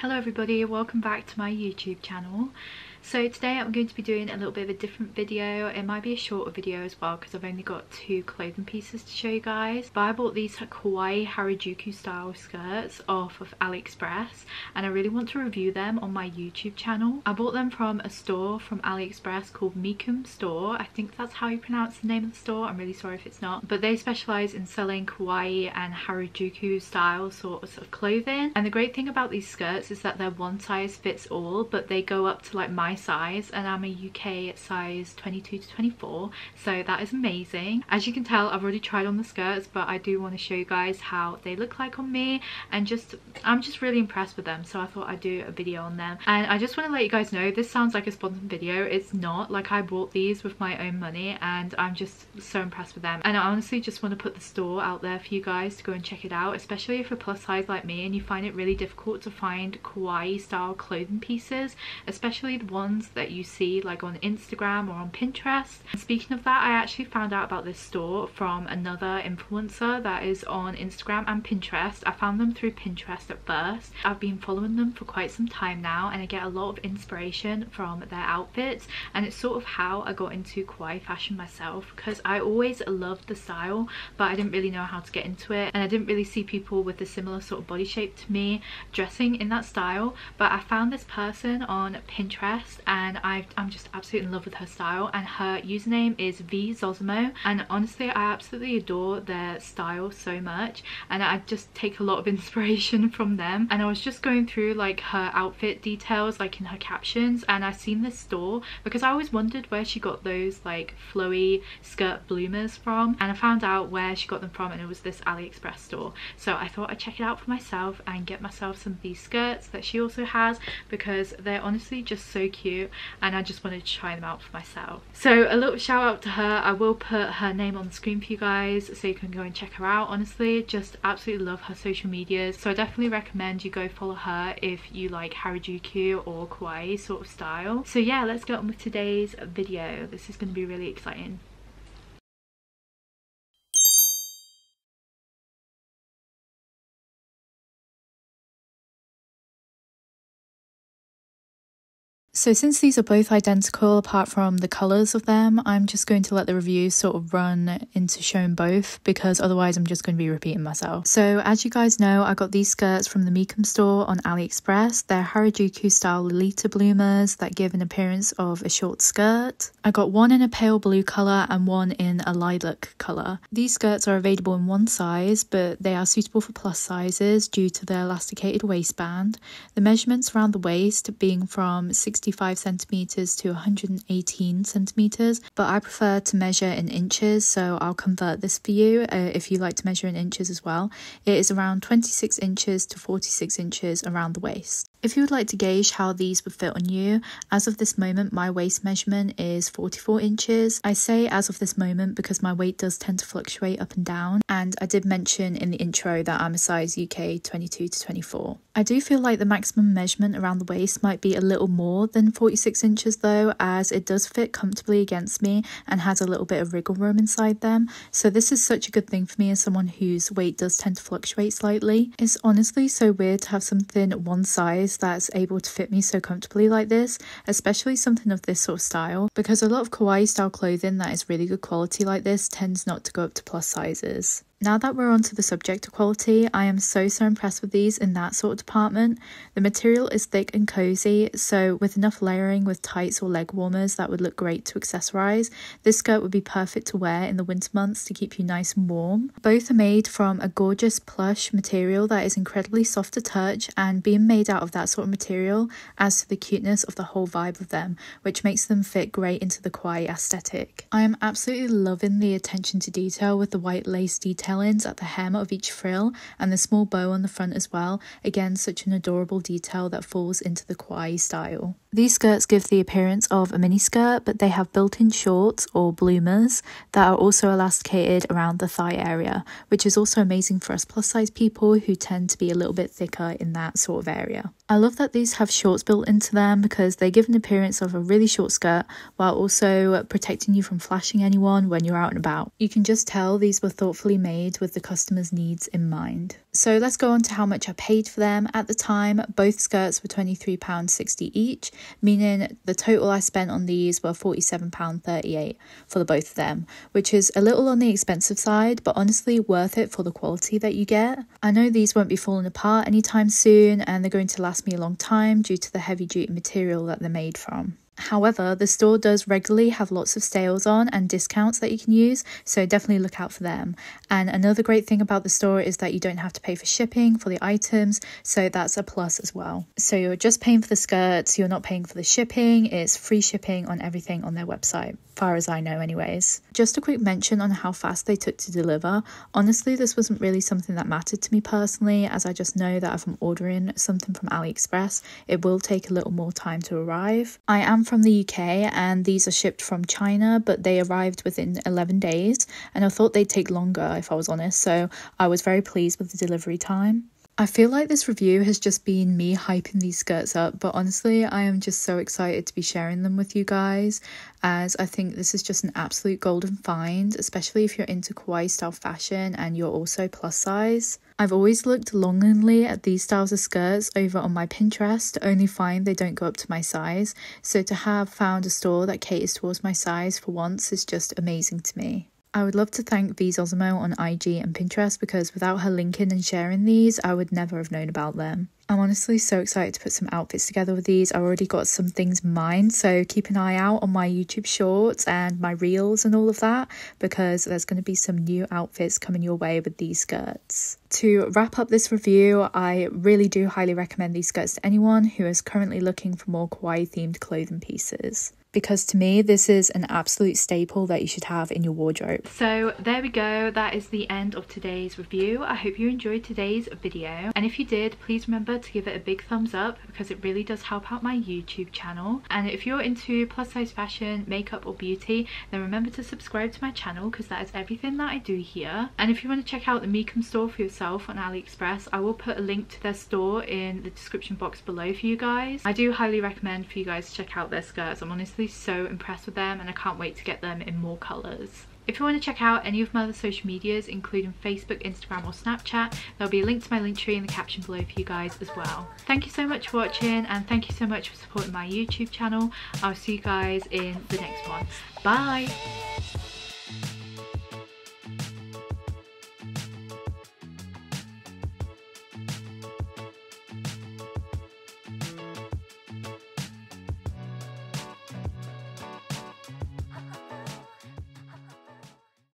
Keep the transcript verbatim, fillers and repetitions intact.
Hello everybody, welcome back to my YouTube channel. So today I'm going to be doing a little bit of a different video. It might be a shorter video as well because I've only got two clothing pieces to show you guys. But I bought these Kawaii Harajuku style skirts off of AliExpress and I really want to review them on my YouTube channel. I bought them from a store from AliExpress called Mikumn Store. I think that's how you pronounce the name of the store. I'm really sorry if it's not. But they specialise in selling Kawaii and Harajuku style sorts of clothing. And the great thing about these skirts is that they're one size fits all, but they go up to like my size, and I'm a U K size twenty-two to twenty-four, so that is amazing. As you can tell, I've already tried on the skirts, but I do want to show you guys how they look like on me, and just I'm just really impressed with them, so I thought I'd do a video on them. And I just want to let you guys know, this sounds like a sponsored video. It's not. Like, I bought these with my own money and I'm just so impressed with them, and I honestly just want to put the store out there for you guys to go and check it out, especially if you're plus size like me and you find it really difficult to find kawaii style clothing pieces, especially the ones that you see like on Instagram or on Pinterest. And speaking of that, I actually found out about this store from another influencer that is on Instagram and Pinterest. I found them through Pinterest at first. I've been following them for quite some time now and I get a lot of inspiration from their outfits, and it's sort of how I got into kawaii fashion myself, because I always loved the style but I didn't really know how to get into it, and I didn't really see people with a similar sort of body shape to me dressing in that style. But I found this person on Pinterest and I've, I'm just absolutely in love with her style, and her username is vzozimo, and honestly I absolutely adore their style so much, and I just take a lot of inspiration from them. And I was just going through like her outfit details like in her captions, and I seen this store because I always wondered where she got those like flowy skirt bloomers from, and I found out where she got them from, and it was this AliExpress store. So I thought I'd check it out for myself and get myself some of these skirts that she also has, because they're honestly just so cute and I just wanted to try them out for myself. So a little shout out to her. I will put her name on the screen for you guys so you can go and check her out. Honestly, just absolutely love her social medias, so I definitely recommend you go follow her if you like Harajuku or kawaii sort of style. So yeah, let's get on with today's video. This is going to be really exciting. So since these are both identical apart from the colours of them, I'm just going to let the review sort of run into showing both, because otherwise I'm just going to be repeating myself. So as you guys know, I got these skirts from the Mikumn store on AliExpress. They're Harajuku style Lolita bloomers that give an appearance of a short skirt. I got one in a pale blue colour and one in a lilac colour. These skirts are available in one size, but they are suitable for plus sizes due to their elasticated waistband. The measurements around the waist being from sixty-five centimeters to one hundred eighteen centimeters, but I prefer to measure in inches, so I'll convert this for you uh, if you like to measure in inches as well. It is around twenty-six inches to forty-six inches around the waist. If you would like to gauge how these would fit on you, as of this moment my waist measurement is forty-four inches. I say as of this moment because my weight does tend to fluctuate up and down, and I did mention in the intro that I'm a size U K twenty-two to twenty-four. I do feel like the maximum measurement around the waist might be a little more than forty-six inches though, as it does fit comfortably against me and has a little bit of wriggle room inside them. So this is such a good thing for me as someone whose weight does tend to fluctuate slightly. It's honestly so weird to have something one size that's able to fit me so comfortably like this, especially something of this sort of style, because a lot of kawaii style clothing that is really good quality like this tends not to go up to plus sizes. Now that we're on to the subject of quality, I am so so impressed with these in that sort of department. The material is thick and cozy, so with enough layering with tights or leg warmers that would look great to accessorize, this skirt would be perfect to wear in the winter months to keep you nice and warm. Both are made from a gorgeous plush material that is incredibly soft to touch, and being made out of that sort of material adds to the cuteness of the whole vibe of them, which makes them fit great into the kawaii aesthetic. I am absolutely loving the attention to detail with the white lace detail tail-ends at the hem of each frill and the small bow on the front as well. Again, such an adorable detail that falls into the kawaii style. These skirts give the appearance of a mini skirt, but they have built-in shorts or bloomers that are also elasticated around the thigh area, which is also amazing for us plus size people who tend to be a little bit thicker in that sort of area. I love that these have shorts built into them because they give an appearance of a really short skirt while also protecting you from flashing anyone when you're out and about. You can just tell these were thoughtfully made with the customer's needs in mind. So let's go on to how much I paid for them. At the time, both skirts were twenty-three pounds sixty each, meaning the total I spent on these were forty-seven pounds thirty-eight for the both of them, which is a little on the expensive side, but honestly worth it for the quality that you get. I know these won't be falling apart anytime soon, and they're going to last me a long time due to the heavy duty material that they're made from. However, the store does regularly have lots of sales on and discounts that you can use, so definitely look out for them. And another great thing about the store is that you don't have to pay for shipping for the items, so that's a plus as well. So you're just paying for the skirts, you're not paying for the shipping, it's free shipping on everything on their website, far as I know anyways. Just a quick mention on how fast they took to deliver. Honestly, this wasn't really something that mattered to me personally, as I just know that if I'm ordering something from AliExpress, it will take a little more time to arrive. I am from the U K and these are shipped from China, but they arrived within eleven days, and I thought they'd take longer if I was honest, so I was very pleased with the delivery time. I feel like this review has just been me hyping these skirts up, but honestly I am just so excited to be sharing them with you guys, as I think this is just an absolute golden find, especially if you're into kawaii style fashion and you're also plus size. I've always looked longingly at these styles of skirts over on my Pinterest, to only find they don't go up to my size, so to have found a store that caters towards my size for once is just amazing to me. I would love to thank vzozimo on I G and Pinterest, because without her linking and sharing these, I would never have known about them. I'm honestly so excited to put some outfits together with these. I've already got some things in mind, so keep an eye out on my YouTube shorts and my reels and all of that, because there's going to be some new outfits coming your way with these skirts. To wrap up this review, I really do highly recommend these skirts to anyone who is currently looking for more kawaii themed clothing pieces, because to me this is an absolute staple that you should have in your wardrobe. So there we go, that is the end of today's review. I hope you enjoyed today's video, and if you did, please remember to give it a big thumbs up, because it really does help out my YouTube channel. And if you're into plus size fashion, makeup or beauty, then remember to subscribe to my channel, because that is everything that I do here. And if you want to check out the Mikumn store for yourself on AliExpress, I will put a link to their store in the description box below for you guys. I do highly recommend for you guys to check out their skirts. I'm honestly so impressed with them, and I can't wait to get them in more colours. If you want to check out any of my other social medias, including Facebook, Instagram or Snapchat, there'll be a link to my link tree in the caption below for you guys as well. Thank you so much for watching, and thank you so much for supporting my YouTube channel. I'll see you guys in the next one. Bye!